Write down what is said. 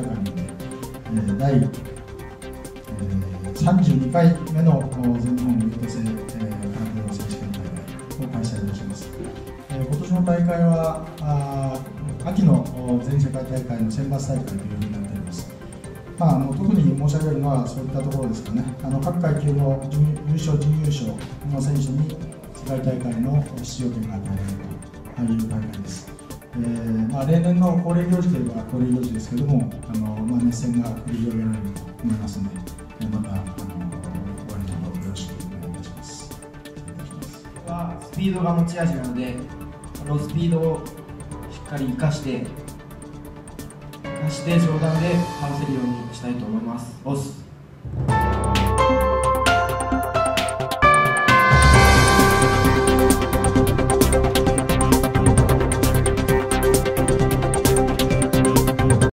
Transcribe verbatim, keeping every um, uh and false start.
会館にて、えー、第、えー、さんじゅうにかいめの全日本優等生空手道選手権大会を開催いたします。えー、今年の大会はあ秋の全世界大会の選抜大会というふうになっております。まあ、あの特に申し上げるのはそういったところですかね。あの各階級の優勝、準優勝の選手に世界大会の出場権が与えられるという大会です。えーまあ、例年の恒例行事といえば恒例行事ですけれども、あの、まあ、熱戦が繰り広げられると思いますので、えー、またあのご覧のほどよろしくお願いいたします。はスピードが持ち味なので、このスピードをしっかり生かして生かして上段で倒せるようにしたいと思います。オス